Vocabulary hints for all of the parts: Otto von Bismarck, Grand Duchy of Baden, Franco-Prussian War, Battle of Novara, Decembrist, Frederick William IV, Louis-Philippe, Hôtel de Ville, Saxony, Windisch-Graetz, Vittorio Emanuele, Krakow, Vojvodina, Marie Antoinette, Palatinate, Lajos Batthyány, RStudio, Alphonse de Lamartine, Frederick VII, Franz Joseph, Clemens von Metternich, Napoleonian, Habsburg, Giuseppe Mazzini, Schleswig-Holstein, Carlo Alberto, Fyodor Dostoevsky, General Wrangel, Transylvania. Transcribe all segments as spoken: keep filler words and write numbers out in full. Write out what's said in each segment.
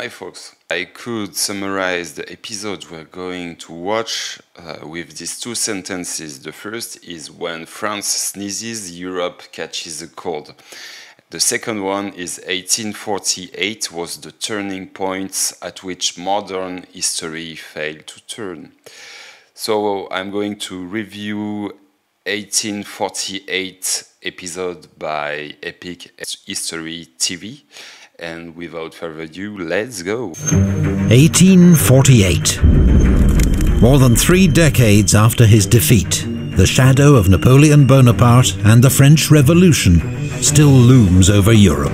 Hi folks, I could summarize the episode we're going to watch uh, with these two sentences. The first is when France sneezes, Europe catches a cold. The second one is eighteen forty-eight was the turning point at which modern history failed to turn. So I'm going to review eighteen forty-eight episode by Epic History T V. And without further ado, let's go! eighteen forty-eight. More than three decades after his defeat, the shadow of Napoleon Bonaparte and the French Revolution still looms over Europe.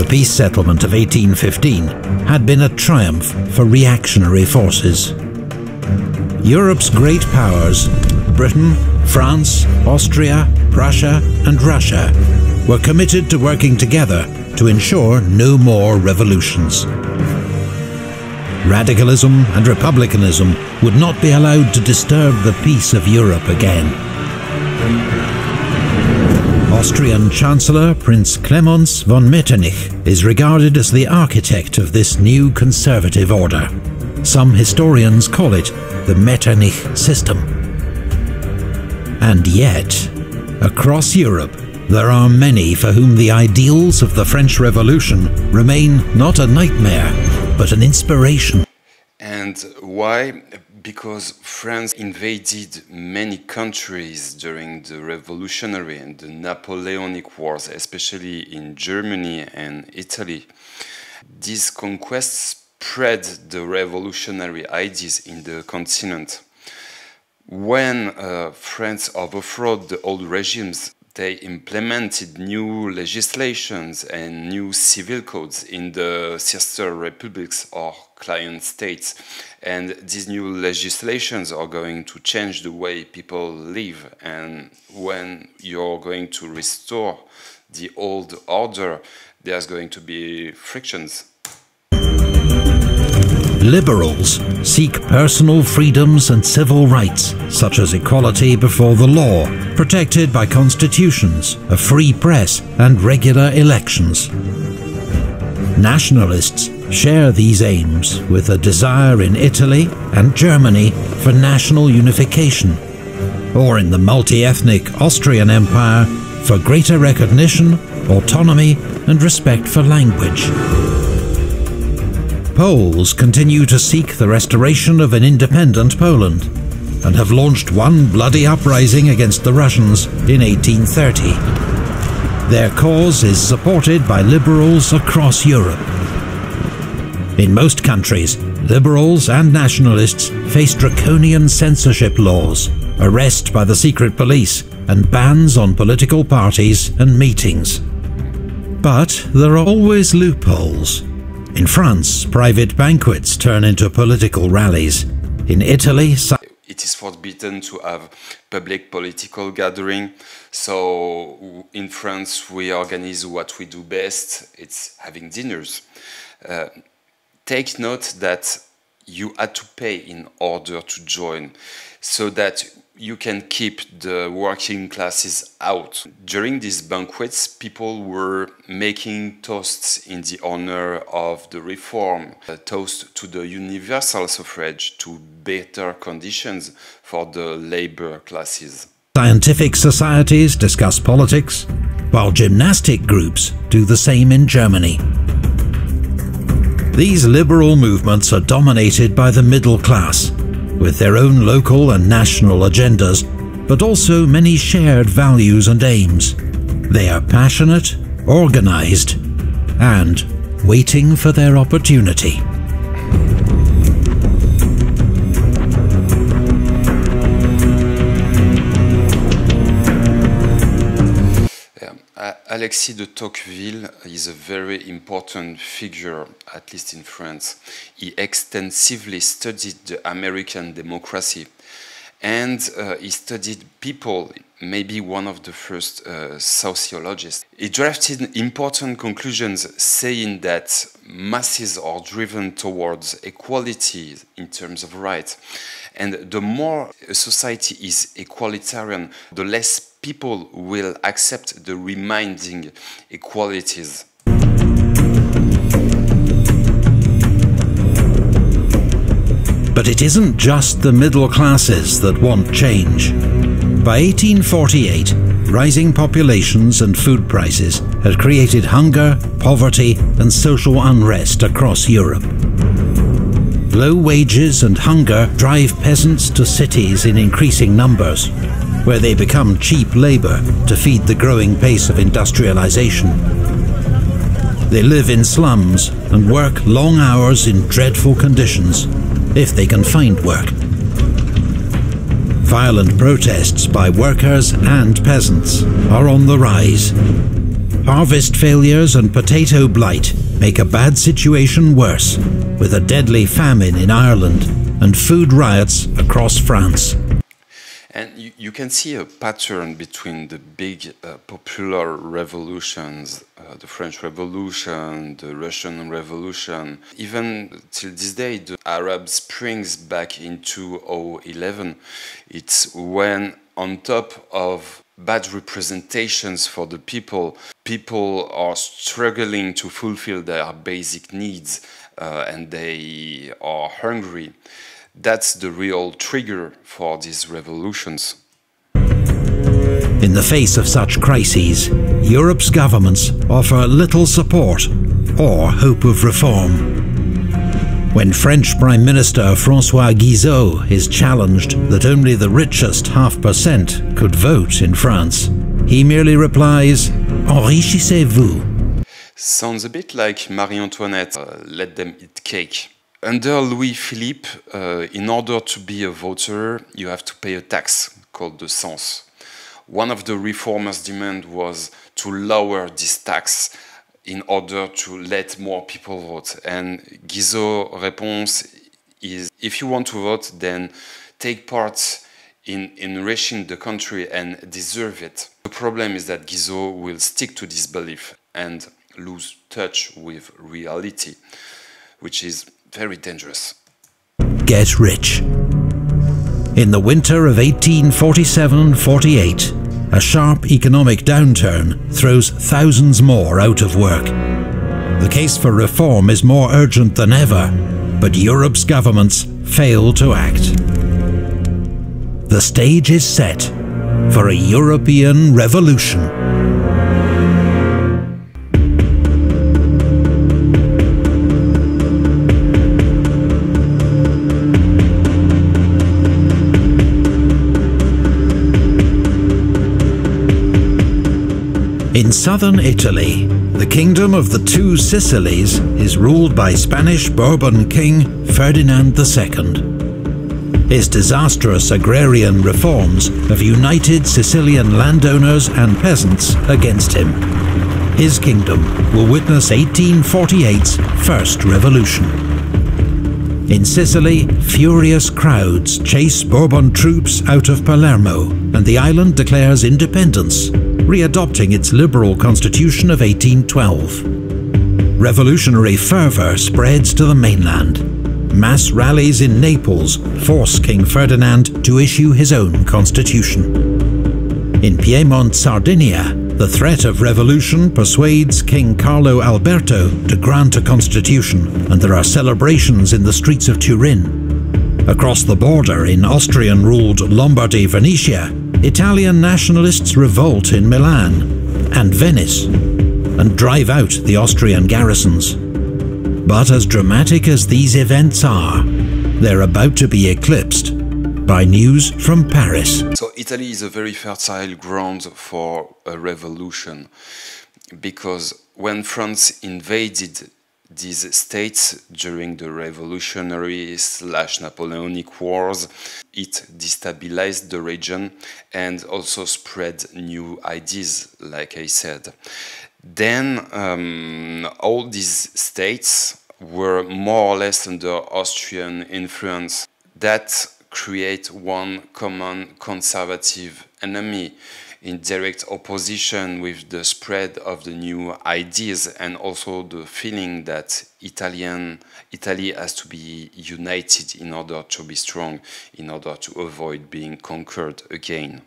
The peace settlement of eighteen fifteen had been a triumph for reactionary forces. Europe's great powers, Britain, France, Austria, Prussia and Russia, were committed to working together to ensure no more revolutions. Radicalism and republicanism would not be allowed to disturb the peace of Europe again. Austrian Chancellor Prince Clemens von Metternich is regarded as the architect of this new conservative order. Some historians call it the Metternich system. And yet, across Europe, there are many for whom the ideals of the French Revolution remain not a nightmare, but an inspiration. And why? Because France invaded many countries during the Revolutionary and the Napoleonic Wars, especially in Germany and Italy. These conquests spread the revolutionary ideas in the continent. When uh, France overthrew the old regimes, they implemented new legislations and new civil codes in the sister republics or client states. And these new legislations are going to change the way people live. And when you're going to restore the old order, there's going to be frictions. Liberals seek personal freedoms and civil rights, such as equality before the law, protected by constitutions, a free press and regular elections. Nationalists share these aims with a desire in Italy and Germany for national unification, or in the multi-ethnic Austrian Empire for greater recognition, autonomy and respect for language. Poles continue to seek the restoration of an independent Poland and have launched one bloody uprising against the Russians in eighteen thirty. Their cause is supported by liberals across Europe. In most countries, liberals and nationalists face draconian censorship laws, arrest by the secret police, and bans on political parties and meetings. But there are always loopholes. In France, private banquets turn into political rallies. In Italy, it is forbidden to have public political gathering. So in France, we organize what we do best. It's having dinners. Uh, take note that you had to pay in order to join, so that you can keep the working classes out. During these banquets, people were making toasts in the honor of the reform, a toast to the universal suffrage, to better conditions for the labor classes. Scientific societies discuss politics, while gymnastic groups do the same in Germany. These liberal movements are dominated by the middle class, with their own local and national agendas, but also many shared values and aims. They are passionate, organized, and waiting for their opportunity. Alexis de Tocqueville is a very important figure, at least in France. He extensively studied the American democracy, and uh, he studied people, maybe one of the first uh, sociologists. He drafted important conclusions saying that masses are driven towards equality in terms of rights. And the more a society is equalitarian, the less people will accept the remaining equalities. But it isn't just the middle classes that want change. By eighteen forty-eight, rising populations and food prices had created hunger, poverty and social unrest across Europe. Low wages and hunger drive peasants to cities in increasing numbers, where they become cheap labour to feed the growing pace of industrialization. They live in slums and work long hours in dreadful conditions, if they can find work. Violent protests by workers and peasants are on the rise. Harvest failures and potato blight make a bad situation worse, with a deadly famine in Ireland and food riots across France. And you, you can see a pattern between the big uh, popular revolutions, uh, the French Revolution, the Russian Revolution, even till this day, the Arab Springs back in two thousand eleven. It's when, on top of bad representations for the people, people are struggling to fulfill their basic needs uh, and they are hungry. That's the real trigger for these revolutions. In the face of such crises, Europe's governments offer little support or hope of reform. When French Prime Minister François Guizot is challenged that only the richest half percent could vote in France, he merely replies, "Enrichissez-vous." Sounds a bit like Marie Antoinette, uh, let them eat cake. Under Louis-Philippe, uh, in order to be a voter, you have to pay a tax called the cens. One of the reformers' demand was to lower this tax in order to let more people vote. And Guizot's response is, if you want to vote, then take part in enriching the country and deserve it. The problem is that Guizot will stick to this belief and lose touch with reality, which is very dangerous. Get rich. In the winter of eighteen forty-seven forty-eight, a sharp economic downturn throws thousands more out of work. The case for reform is more urgent than ever, but Europe's governments fail to act. The stage is set for a European revolution. In southern Italy, the Kingdom of the Two Sicilies is ruled by Spanish Bourbon King Ferdinand the Second. His disastrous agrarian reforms have united Sicilian landowners and peasants against him. His kingdom will witness eighteen forty-eight's First Revolution. In Sicily, furious crowds chase Bourbon troops out of Palermo, and the island declares independence, readopting its liberal constitution of eighteen twelve. Revolutionary fervour spreads to the mainland. Mass rallies in Naples force King Ferdinand to issue his own constitution. In Piedmont, Sardinia, the threat of revolution persuades King Carlo Alberto to grant a constitution, and there are celebrations in the streets of Turin. Across the border in Austrian-ruled Lombardy-Venetia, Italian nationalists revolt in Milan and Venice and drive out the Austrian garrisons. But as dramatic as these events are, they're about to be eclipsed by news from Paris. So Italy is a very fertile ground for a revolution, because when France invaded these states during the revolutionary slash Napoleonic wars, it destabilized the region and also spread new ideas, like I said. Then um, all these states were more or less under Austrian influence. That creates one common conservative enemy, in direct opposition with the spread of the new ideas and also the feeling that Italian, Italy has to be united in order to be strong, in order to avoid being conquered again.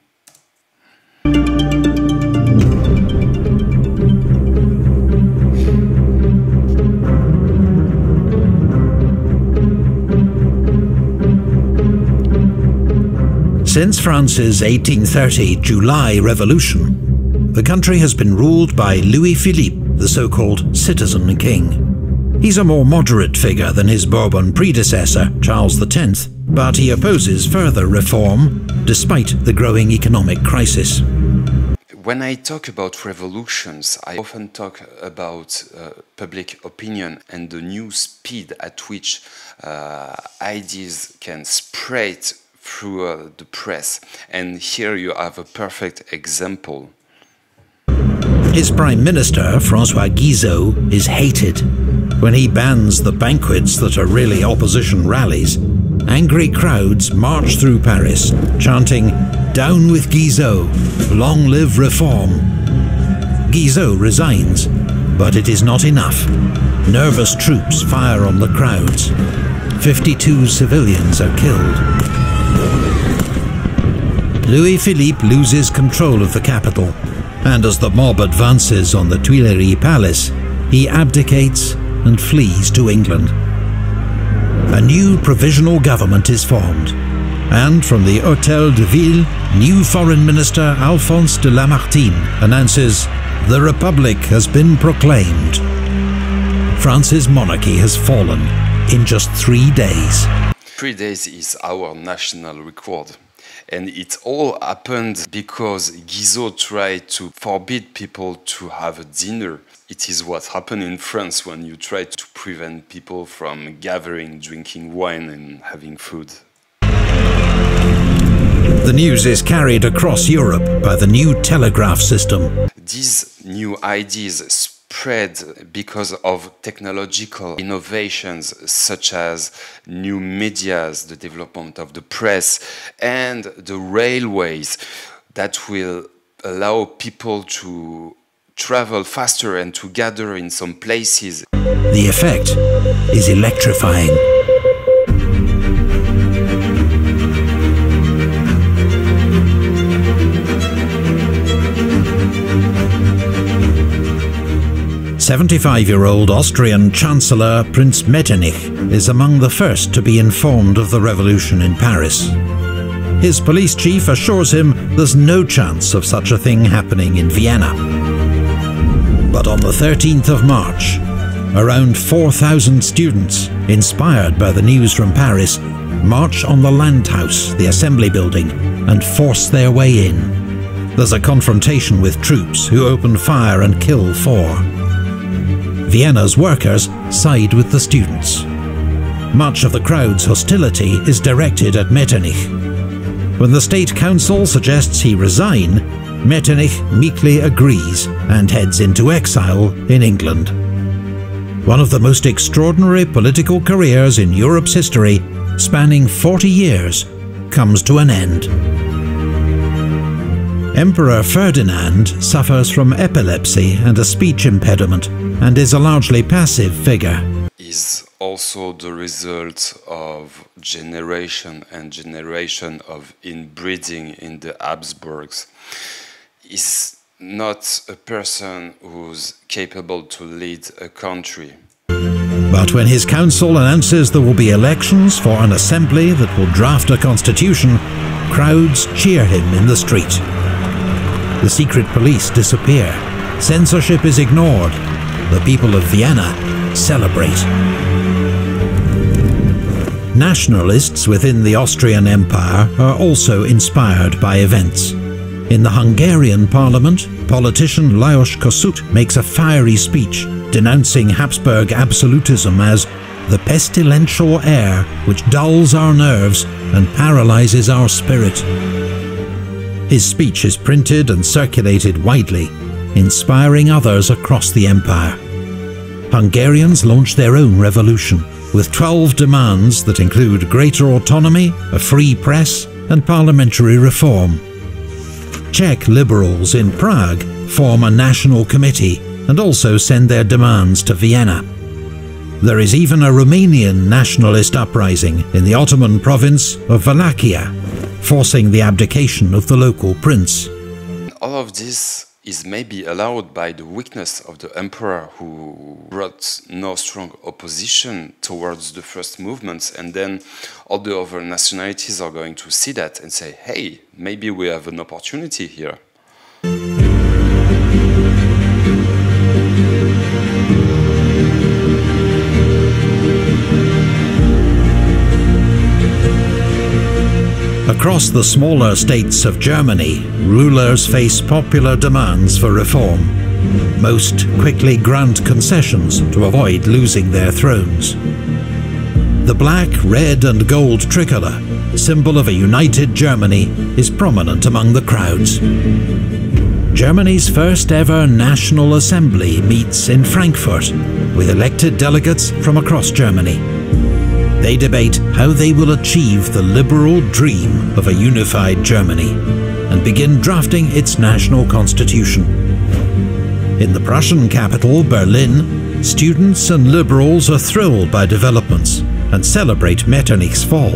Since France's eighteen thirty July Revolution, the country has been ruled by Louis-Philippe, the so-called citizen king. He's a more moderate figure than his Bourbon predecessor, Charles the tenth, but he opposes further reform, despite the growing economic crisis. When I talk about revolutions, I often talk about uh, public opinion and the new speed at which uh, ideas can spread through uh, the press. And here you have a perfect example. His Prime Minister, François Guizot, is hated. When he bans the banquets that are really opposition rallies, angry crowds march through Paris, chanting, "Down with Guizot! Long live reform!" Guizot resigns, but it is not enough. Nervous troops fire on the crowds. fifty-two civilians are killed. Louis-Philippe loses control of the capital, and as the mob advances on the Tuileries Palace, he abdicates and flees to England. A new provisional government is formed, and from the Hôtel de Ville, new Foreign Minister Alphonse de Lamartine announces, "The Republic has been proclaimed." France's monarchy has fallen in just three days. Three days is our national record. And it all happened because Guizot tried to forbid people to have a dinner. It is what happened in France when you try to prevent people from gathering, drinking wine and having food. The news is carried across Europe by the new telegraph system. These new ideas spread because of technological innovations such as new medias, the development of the press and the railways that will allow people to travel faster and to gather in some places. The effect is electrifying. seventy-five-year-old Austrian Chancellor Prince Metternich is among the first to be informed of the revolution in Paris. His police chief assures him there's no chance of such a thing happening in Vienna. But on the thirteenth of March, around four thousand students, inspired by the news from Paris, march on the Landhaus, the assembly building, and force their way in. There's a confrontation with troops who open fire and kill four. Vienna's workers side with the students. Much of the crowd's hostility is directed at Metternich. When the State Council suggests he resign, Metternich meekly agrees and heads into exile in England. One of the most extraordinary political careers in Europe's history, spanning forty years, comes to an end. Emperor Ferdinand suffers from epilepsy and a speech impediment, and is a largely passive figure. Is also the result of generation and generation of inbreeding in the Habsburgs. Is not a person who's capable to lead a country. But when his council announces there will be elections for an assembly that will draft a constitution, crowds cheer him in the street. The secret police disappear, censorship is ignored, the people of Vienna celebrate. Nationalists within the Austrian Empire are also inspired by events. In the Hungarian parliament, politician Lajos Kossuth makes a fiery speech denouncing Habsburg absolutism as the pestilential air which dulls our nerves and paralyzes our spirit. His speech is printed and circulated widely, inspiring others across the empire. Hungarians launch their own revolution, with twelve demands that include greater autonomy, a free press, and parliamentary reform. Czech liberals in Prague form a national committee and also send their demands to Vienna. There is even a Romanian nationalist uprising in the Ottoman province of Wallachia, forcing the abdication of the local prince. All of this is maybe allowed by the weakness of the emperor, who brought no strong opposition towards the first movements, and then all the other nationalities are going to see that and say, hey, maybe we have an opportunity here. Across the smaller states of Germany, rulers face popular demands for reform. Most quickly grant concessions to avoid losing their thrones. The black, red and gold tricolour, symbol of a united Germany, is prominent among the crowds. Germany's first ever National Assembly meets in Frankfurt, with elected delegates from across Germany. They debate how they will achieve the liberal dream of a unified Germany and begin drafting its national constitution. In the Prussian capital, Berlin, students and liberals are thrilled by developments and celebrate Metternich's fall.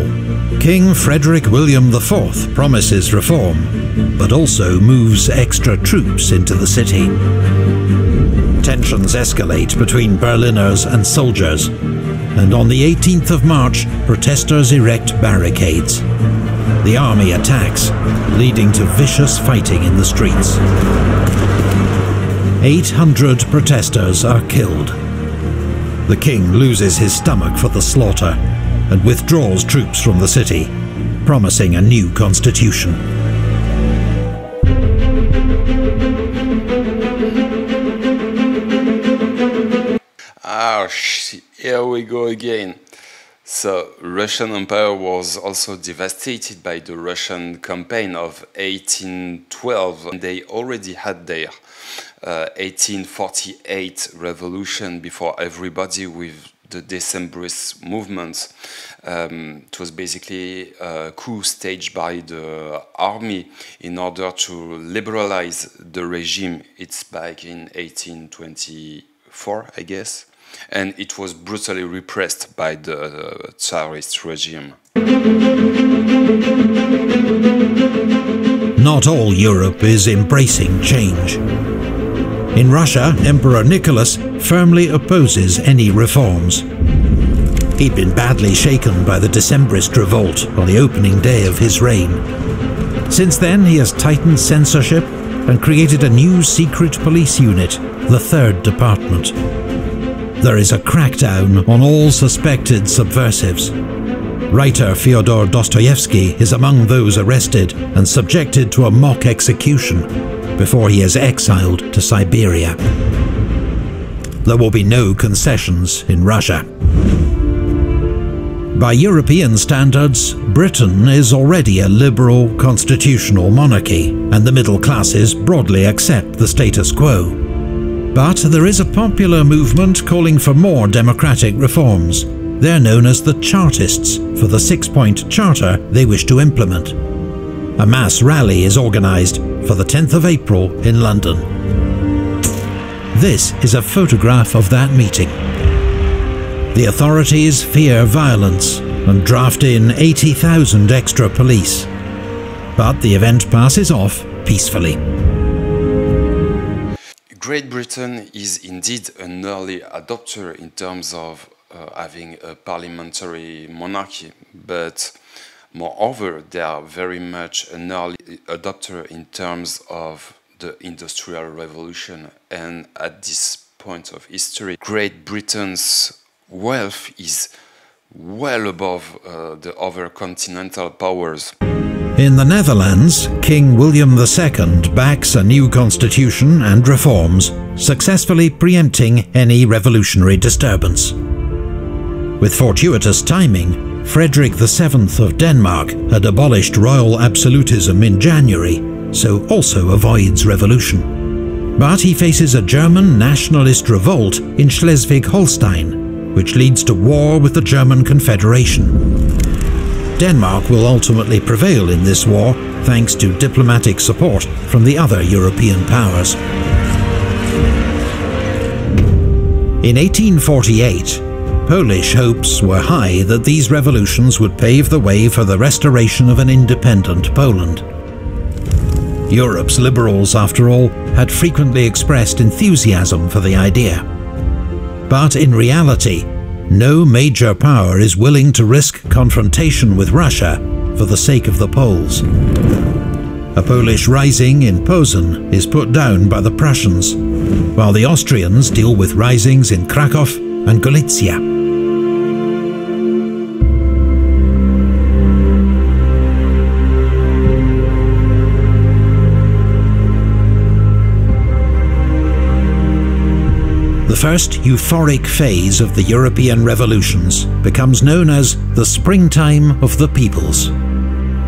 King Frederick William the fourth promises reform, but also moves extra troops into the city. Tensions escalate between Berliners and soldiers, and on the eighteenth of March, protesters erect barricades. The army attacks, leading to vicious fighting in the streets. eight hundred protesters are killed. The king loses his stomach for the slaughter and withdraws troops from the city, promising a new constitution. Ah, shit. Here we go again. So, Russian Empire was also devastated by the Russian campaign of eighteen twelve. They already had their uh, eighteen forty-eight revolution before everybody with the Decembrist movement. Um, it was basically a coup staged by the army in order to liberalize the regime. It's back in eighteen twenty-four, I guess. And it was brutally repressed by the uh, Tsarist regime. Not all Europe is embracing change. In Russia, Emperor Nicholas firmly opposes any reforms. He'd been badly shaken by the Decembrist revolt on the opening day of his reign. Since then, he has tightened censorship and created a new secret police unit, the Third Department. There is a crackdown on all suspected subversives. Writer Fyodor Dostoevsky is among those arrested and subjected to a mock execution before he is exiled to Siberia. There will be no concessions in Russia. By European standards, Britain is already a liberal constitutional monarchy, and the middle classes broadly accept the status quo. But there is a popular movement calling for more democratic reforms. They're known as the Chartists, for the six-point charter they wish to implement. A mass rally is organised for the tenth of April in London. This is a photograph of that meeting. The authorities fear violence and draft in eighty thousand extra police. But the event passes off peacefully. Great Britain is indeed an early adopter in terms of uh, having a parliamentary monarchy, but moreover, they are very much an early adopter in terms of the Industrial Revolution. And at this point of history, Great Britain's wealth is well above uh, the other continental powers. In the Netherlands, King William the second backs a new constitution and reforms, successfully preempting any revolutionary disturbance. With fortuitous timing, Frederick the seventh of Denmark had abolished royal absolutism in January, so also avoids revolution. But he faces a German nationalist revolt in Schleswig-Holstein, which leads to war with the German Confederation. Denmark will ultimately prevail in this war, thanks to diplomatic support from the other European powers. In eighteen forty-eight, Polish hopes were high that these revolutions would pave the way for the restoration of an independent Poland. Europe's liberals, after all, had frequently expressed enthusiasm for the idea. But in reality, no major power is willing to risk confrontation with Russia for the sake of the Poles. A Polish rising in Posen is put down by the Prussians, while the Austrians deal with risings in Krakow and Galicia. The first euphoric phase of the European revolutions becomes known as the Springtime of the Peoples.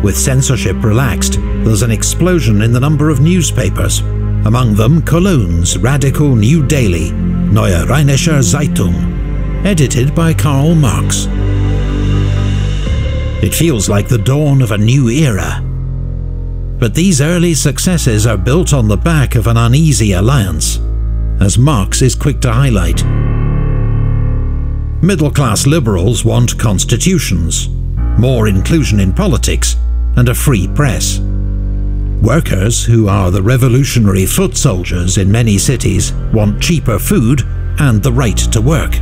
With censorship relaxed, there's an explosion in the number of newspapers, among them Cologne's radical new daily, Neue Rheinische Zeitung, edited by Karl Marx. It feels like the dawn of a new era. But these early successes are built on the back of an uneasy alliance, as Marx is quick to highlight. Middle-class liberals want constitutions, more inclusion in politics, and a free press. Workers, who are the revolutionary foot soldiers in many cities, want cheaper food and the right to work.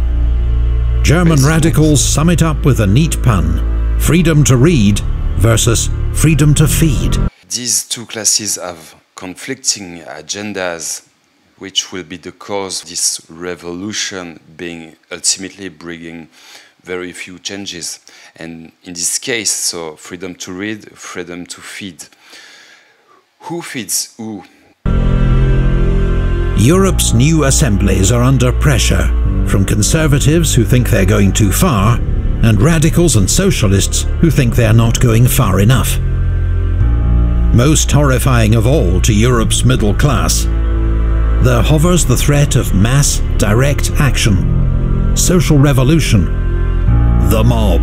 German radicals sum it up with a neat pun: freedom to read versus freedom to feed. These two classes have conflicting agendas, which will be the cause of this revolution being ultimately bringing very few changes. And in this case, so freedom to read, freedom to feed. Who feeds who? Europe's new assemblies are under pressure from conservatives who think they're going too far, and radicals and socialists who think they're not going far enough. Most horrifying of all to Europe's middle class, there hovers the threat of mass direct action, social revolution, the mob.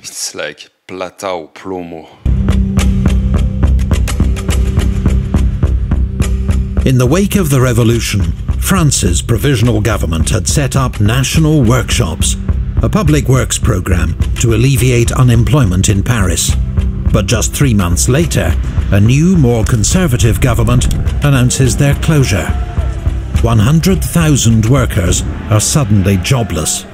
It's like plata o plomo. In the wake of the revolution, France's provisional government had set up national workshops, a public works program to alleviate unemployment in Paris. But just three months later, a new, more conservative government announces their closure. one hundred thousand workers are suddenly jobless.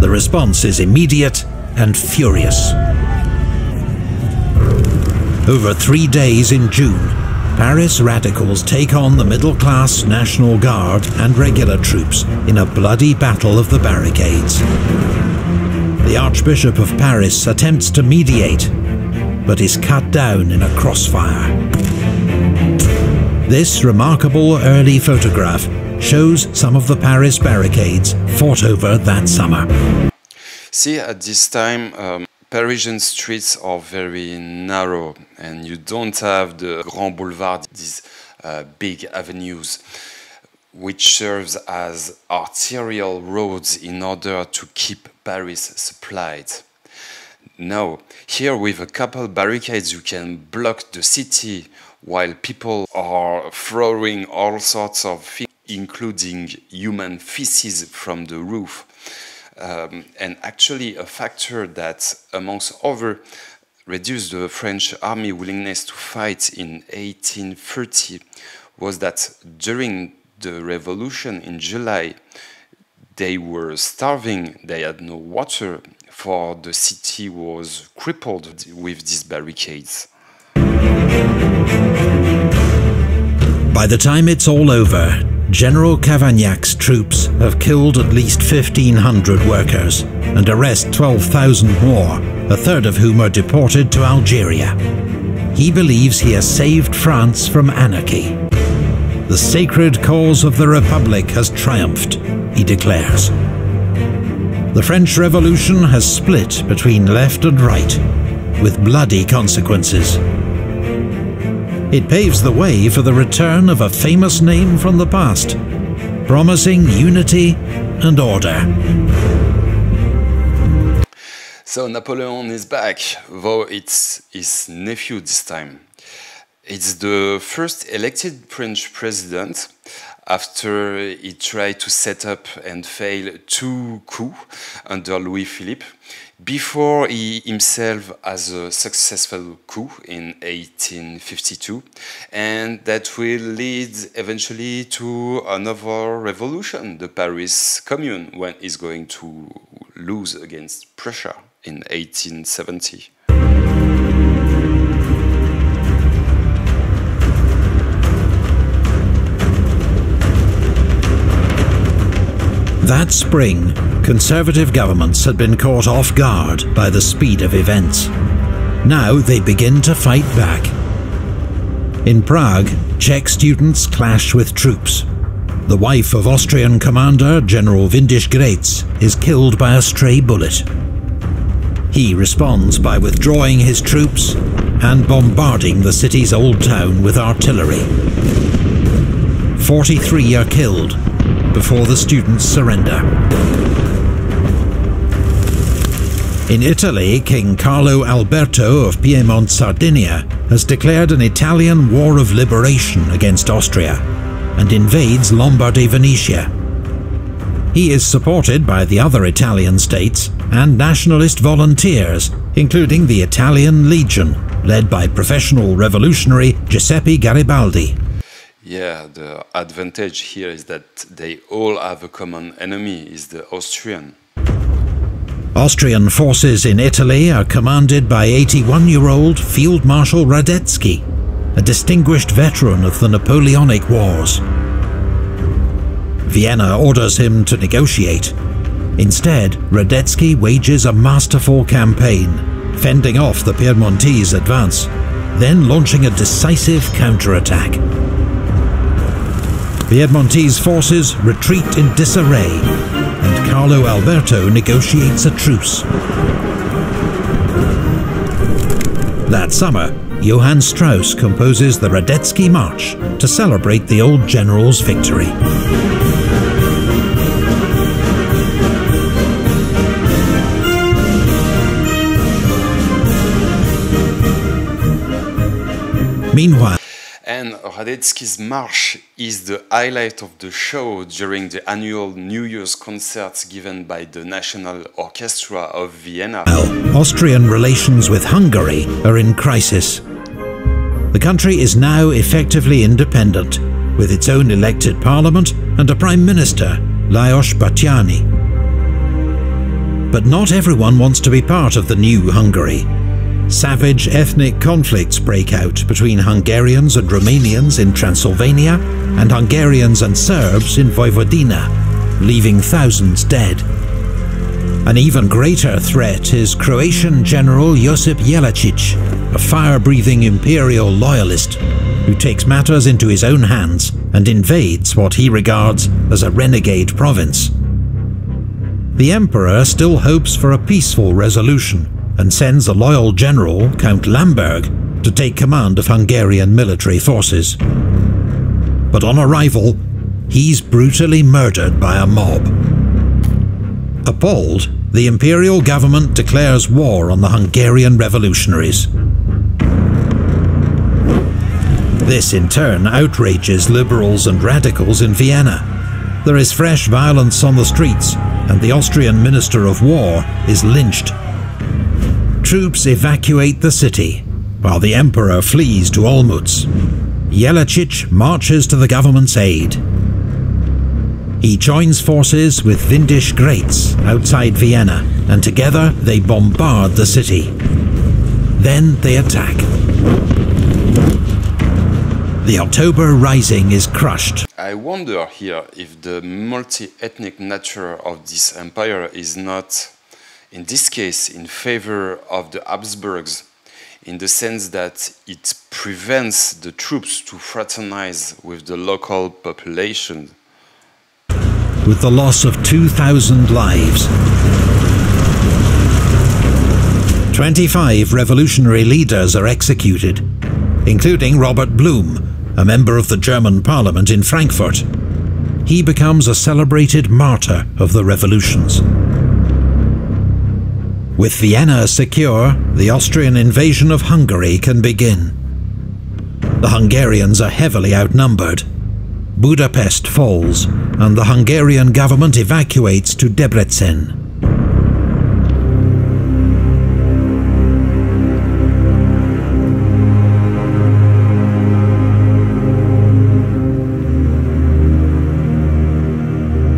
The response is immediate and furious. Over three days in June, Paris radicals take on the middle-class National Guard and regular troops in a bloody battle of the barricades. The Archbishop of Paris attempts to mediate, but is cut down in a crossfire. This remarkable early photograph shows some of the Paris barricades fought over that summer. See, at this time, um Parisian streets are very narrow, and you don't have the Grand Boulevard, these uh, big avenues, which serves as arterial roads in order to keep Paris supplied. Now, here with a couple barricades you can block the city while people are throwing all sorts of things, including human feces from the roof. Um, and actually a factor that, amongst other, reduced the French army willingness to fight in eighteen thirty was that during the revolution in July, they were starving, they had no water, for the city was crippled with these barricades. By the time it's all over, General Cavagnac's troops have killed at least fifteen hundred workers and arrest twelve thousand more, a third of whom are deported to Algeria. He believes he has saved France from anarchy. The sacred cause of the Republic has triumphed, he declares. The French Revolution has split between left and right, with bloody consequences. It paves the way for the return of a famous name from the past, promising unity and order. So Napoleon is back, though it's his nephew this time. It's the first elected French president after he tried to set up and fail two coups under Louis-Philippe, before he himself has a successful coup in eighteen fifty-two, and that will lead eventually to another revolution, the Paris Commune, when he's going to lose against Prussia in eighteen seventy. That spring, conservative governments had been caught off guard by the speed of events. Now they begin to fight back. In Prague, Czech students clash with troops. The wife of Austrian commander General Windisch-Graetz is killed by a stray bullet. He responds by withdrawing his troops and bombarding the city's old town with artillery. forty-three are killed before the students surrender. In Italy, King Carlo Alberto of Piedmont-Sardinia has declared an Italian war of liberation against Austria and invades Lombardy-Venetia. He is supported by the other Italian states and nationalist volunteers, including the Italian Legion, led by professional revolutionary Giuseppe Garibaldi. Yeah, the advantage here is that they all have a common enemy, is the Austrian. Austrian forces in Italy are commanded by eighty-one-year-old Field Marshal Radetzky, a distinguished veteran of the Napoleonic Wars. Vienna orders him to negotiate. Instead, Radetzky wages a masterful campaign, fending off the Piedmontese advance, then launching a decisive counterattack. The Piedmontese forces retreat in disarray, and Carlo Alberto negotiates a truce. That summer, Johann Strauss composes the Radetzky March to celebrate the old general's victory. Meanwhile, and Radetzky's March is the highlight of the show during the annual New Year's concerts given by the National Orchestra of Vienna. Well, Austrian relations with Hungary are in crisis. The country is now effectively independent, with its own elected parliament and a prime minister, Lajos Batthyány. But not everyone wants to be part of the new Hungary. Savage ethnic conflicts break out between Hungarians and Romanians in Transylvania and Hungarians and Serbs in Vojvodina, leaving thousands dead. An even greater threat is Croatian General Josip Jelačić, a fire-breathing imperial loyalist who takes matters into his own hands and invades what he regards as a renegade province. The emperor still hopes for a peaceful resolution and sends a loyal general, Count Lamberg, to take command of Hungarian military forces. But on arrival, he's brutally murdered by a mob. Appalled, the imperial government declares war on the Hungarian revolutionaries. This in turn outrages liberals and radicals in Vienna. There is fresh violence on the streets, and the Austrian Minister of War is lynched. Troops evacuate the city, while the emperor flees to Olmutz. Jelačić marches to the government's aid. He joins forces with Windisch-Graetz outside Vienna, and together they bombard the city. Then they attack. The October Rising is crushed. I wonder here if the multi-ethnic nature of this empire is not, in this case, in favor of the Habsburgs, in the sense that it prevents the troops to fraternize with the local population. With the loss of two thousand lives, twenty-five revolutionary leaders are executed, including Robert Blum, a member of the German parliament in Frankfurt. He becomes a celebrated martyr of the revolutions. With Vienna secure, the Austrian invasion of Hungary can begin. the Hungarians are heavily outnumbered. Budapest falls, and the Hungarian government evacuates to Debrecen.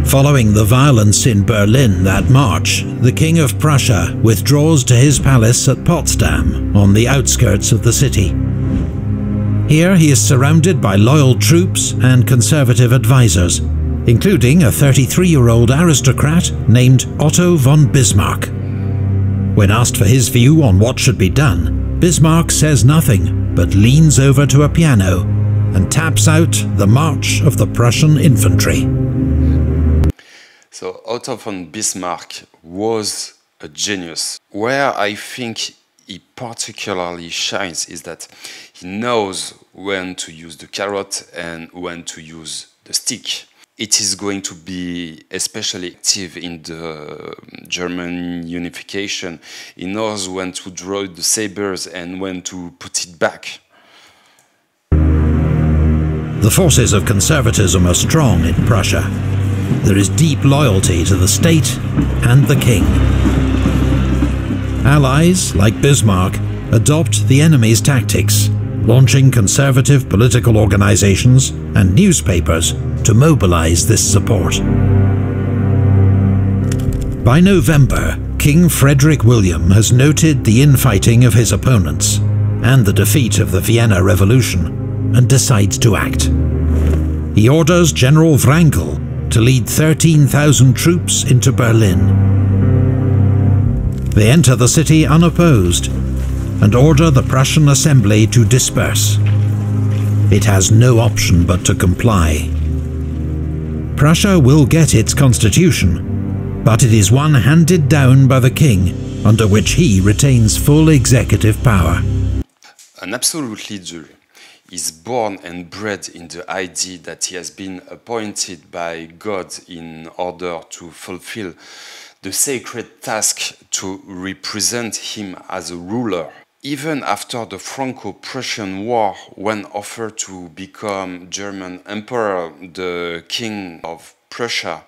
Following the violence in Berlin that March, the King of Prussia withdraws to his palace at Potsdam, on the outskirts of the city. Here he is surrounded by loyal troops and conservative advisors, including a thirty-three-year-old aristocrat named Otto von Bismarck. When asked for his view on what should be done, Bismarck says nothing but leans over to a piano and taps out the March of the Prussian Infantry. So Otto von Bismarck was a genius. Where I think he particularly shines is that he knows when to use the carrot and when to use the stick. It is going to be especially active in the German unification. He knows when to draw the sabers and when to put it back. The forces of conservatism are strong in Prussia. There is deep loyalty to the state and the king. Allies, like Bismarck, adopt the enemy's tactics, launching conservative political organizations and newspapers to mobilize this support. By November, King Frederick William has noted the infighting of his opponents and the defeat of the Vienna Revolution, and decides to act. He orders General Wrangel to lead thirteen thousand troops into Berlin. They enter the city unopposed and order the Prussian assembly to disperse. It has no option but to comply. Prussia will get its constitution, but it is one handed down by the king, under which he retains full executive power. An absolute leader is born and bred in the idea that he has been appointed by God in order to fulfill the sacred task to represent him as a ruler. Even after the Franco-Prussian War, when offered to become German emperor, the King of Prussia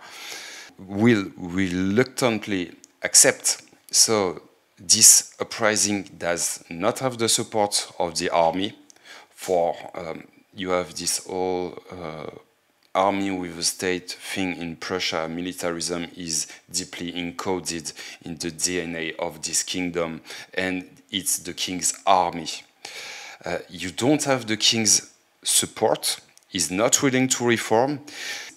will reluctantly accept. So this uprising does not have the support of the army. For um, you have this whole uh, army with a state thing in Prussia. Militarism is deeply encoded in the D N A of this kingdom, and it's the king's army. Uh, you don't have the king's support. He's not willing to reform.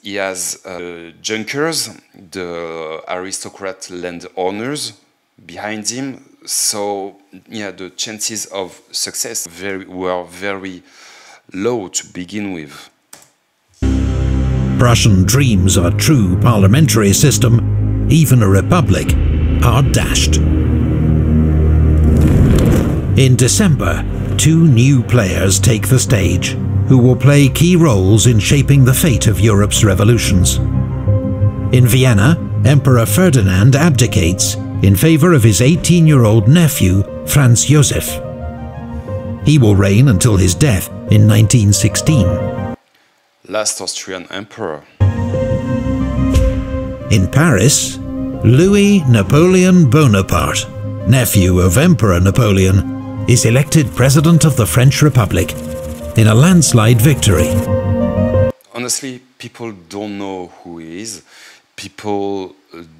He has uh, junkers, the aristocrat landowners behind him. So, yeah, the chances of success very, were very low to begin with. Prussian dreams of a true parliamentary system, even a republic, are dashed. In December, two new players take the stage, who will play key roles in shaping the fate of Europe's revolutions. In Vienna, Emperor Ferdinand abdicates in favour of his eighteen-year-old nephew, Franz Josef. He will reign until his death in nineteen sixteen. Last Austrian emperor. In Paris, Louis Napoleon Bonaparte, nephew of Emperor Napoleon, is elected President of the French Republic in a landslide victory. Honestly, people don't know who he is. People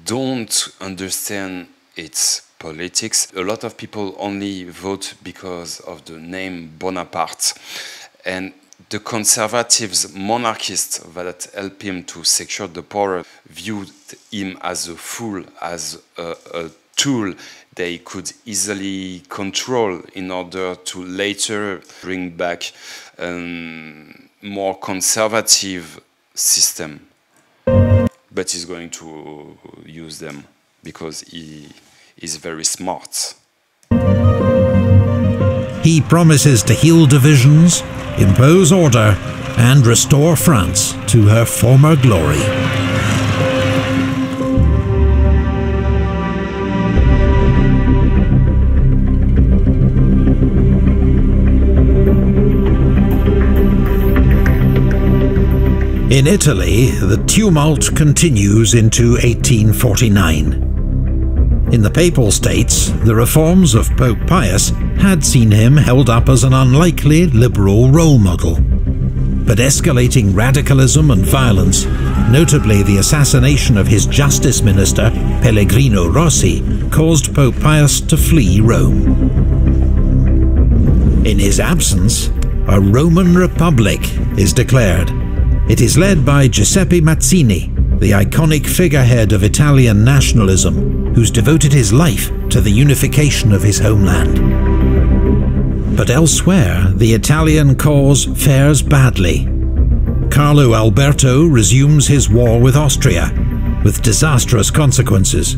don't understand its politics. A lot of people only vote because of the name Bonaparte. And the conservatives, monarchists that help him to secure the power, viewed him as a fool, as a, a tool they could easily control in order to later bring back a um, more conservative system. But he's going to use them because he is very smart. He promises to heal divisions, impose order, and restore France to her former glory. In Italy, the tumult continues into eighteen forty-nine. In the Papal States, the reforms of Pope Pius had seen him held up as an unlikely liberal role model. But escalating radicalism and violence, notably the assassination of his justice minister, Pellegrino Rossi, caused Pope Pius to flee Rome. In his absence, a Roman Republic is declared. It is led by Giuseppe Mazzini, the iconic figurehead of Italian nationalism, who's devoted his life to the unification of his homeland. But elsewhere, the Italian cause fares badly. Carlo Alberto resumes his war with Austria, with disastrous consequences.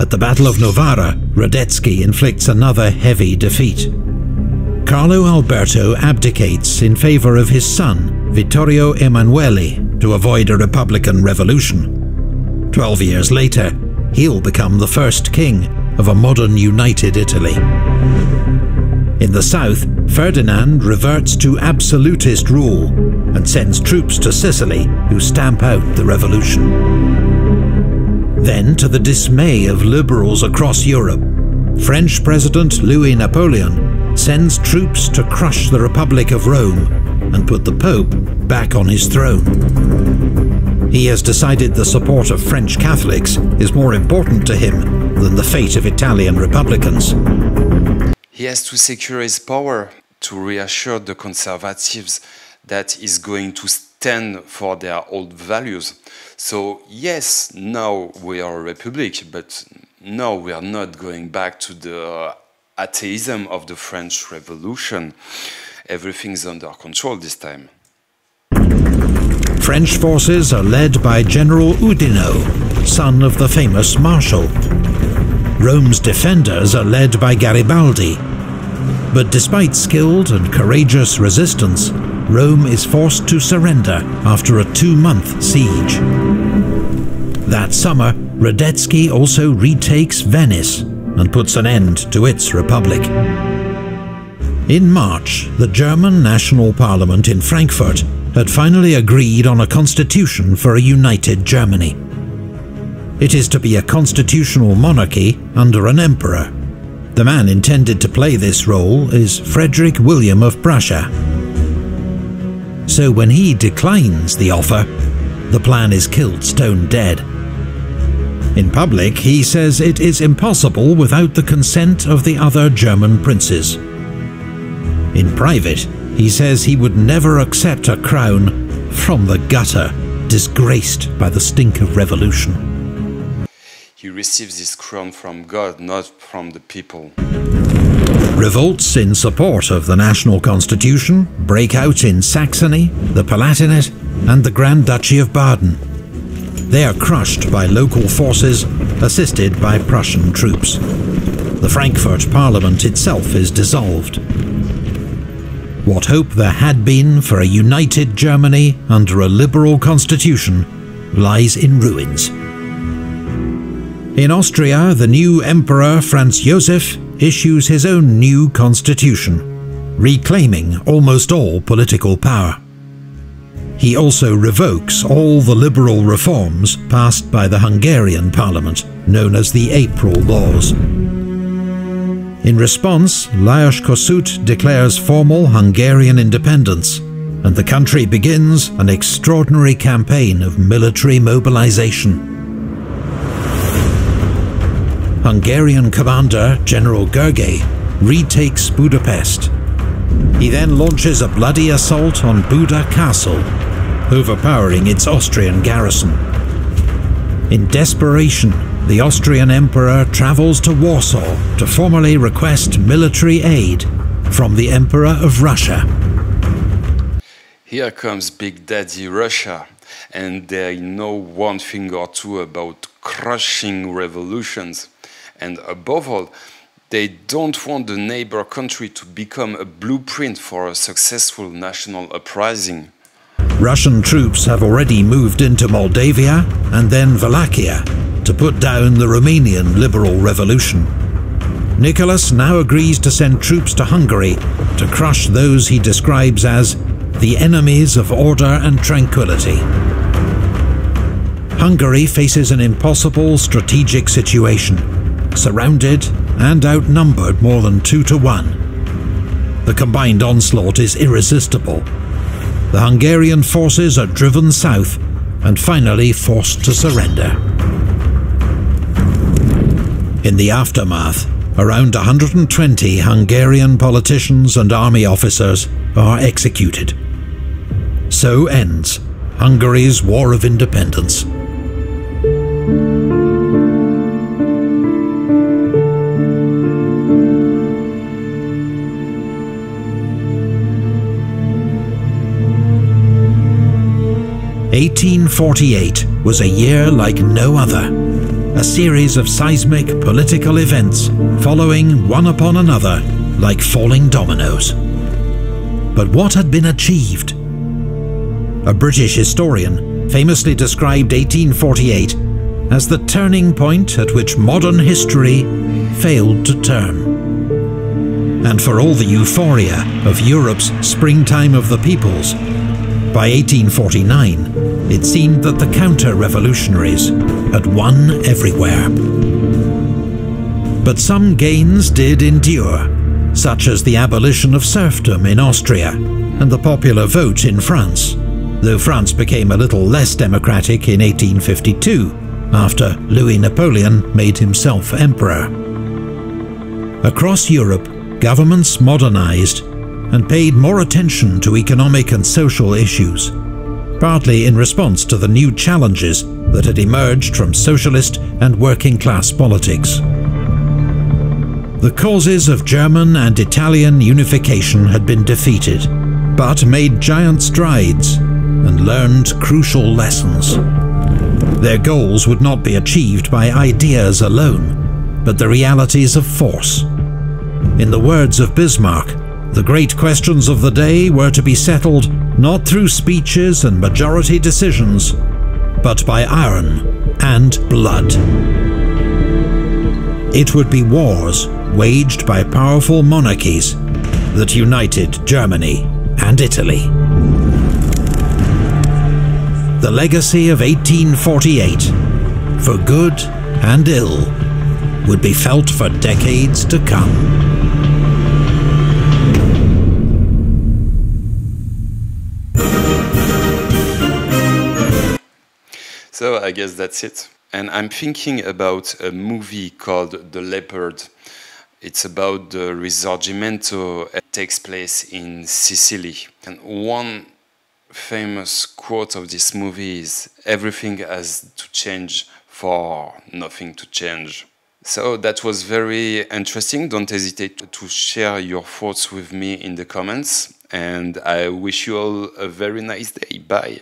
At the Battle of Novara, Radetzky inflicts another heavy defeat. Carlo Alberto abdicates in favour of his son, Vittorio Emanuele, to avoid a Republican revolution. Twelve years later, he'll become the first king of a modern united Italy. In the south, Ferdinand reverts to absolutist rule and sends troops to Sicily who stamp out the revolution. Then, to the dismay of liberals across Europe, French President Louis Napoleon sends troops to crush the Republic of Rome and put the Pope back on his throne. He has decided the support of French Catholics is more important to him than the fate of Italian Republicans. He has to secure his power to reassure the conservatives that he's going to stand for their old values. So yes, now we are a republic, but no, we are not going back to the atheism of the French Revolution. Everything's under control this time. French forces are led by General Oudinot, son of the famous Marshal. Rome's defenders are led by Garibaldi. But despite skilled and courageous resistance, Rome is forced to surrender after a two-month siege. That summer, Radetzky also retakes Venice and puts an end to its republic. In March, the German National Parliament in Frankfurt had finally agreed on a constitution for a united Germany. It is to be a constitutional monarchy under an emperor. The man intended to play this role is Frederick William of Prussia. So when he declines the offer, the plan is killed stone dead. In public, he says it is impossible without the consent of the other German princes. In private, he says he would never accept a crown from the gutter, disgraced by the stink of revolution. He receives his crown from God, not from the people. Revolts in support of the national constitution break out in Saxony, the Palatinate, and the Grand Duchy of Baden. They are crushed by local forces, assisted by Prussian troops. The Frankfurt Parliament itself is dissolved. What hope there had been for a united Germany under a liberal constitution lies in ruins. In Austria, the new Emperor Franz Joseph issues his own new constitution, reclaiming almost all political power. He also revokes all the liberal reforms passed by the Hungarian parliament, known as the April Laws. In response, Lajos Kossuth declares formal Hungarian independence, and the country begins an extraordinary campaign of military mobilization. Hungarian commander General Gergely retakes Budapest. He then launches a bloody assault on Buda Castle, overpowering its Austrian garrison. In desperation, the Austrian Emperor travels to Warsaw to formally request military aid from the Emperor of Russia. Here comes Big Daddy Russia, and they know one thing or two about crushing revolutions, and above all, they don't want the neighbor country to become a blueprint for a successful national uprising. Russian troops have already moved into Moldavia and then Wallachia to put down the Romanian liberal revolution. Nicholas now agrees to send troops to Hungary to crush those he describes as the enemies of order and tranquility. Hungary faces an impossible strategic situation, surrounded and outnumbered more than two to one. The combined onslaught is irresistible. The Hungarian forces are driven south and finally forced to surrender. In the aftermath, around one hundred twenty Hungarian politicians and army officers are executed. So ends Hungary's War of Independence. eighteen forty-eight was a year like no other, a series of seismic political events following one upon another like falling dominoes. But what had been achieved? A British historian famously described eighteen forty-eight as the turning point at which modern history failed to turn. And for all the euphoria of Europe's Springtime of the Peoples, by eighteen forty-nine, it seemed that the counter-revolutionaries had won everywhere. But some gains did endure, such as the abolition of serfdom in Austria and the popular vote in France, though France became a little less democratic in eighteen fifty-two, after Louis Napoleon made himself emperor. Across Europe, governments modernized and paid more attention to economic and social issues, partly in response to the new challenges that had emerged from socialist and working-class politics. The causes of German and Italian unification had been defeated, but made giant strides and learned crucial lessons. Their goals would not be achieved by ideas alone, but the realities of force. In the words of Bismarck, the great questions of the day were to be settled not through speeches and majority decisions, but by iron and blood. It would be wars waged by powerful monarchies that united Germany and Italy. The legacy of eighteen forty-eight, for good and ill, would be felt for decades to come. So I guess that's it. And I'm thinking about a movie called The Leopard. It's about the Risorgimento. It takes place in Sicily. And one famous quote of this movie is, "Everything has to change for nothing to change." So that was very interesting. Don't hesitate to share your thoughts with me in the comments. And I wish you all a very nice day. Bye.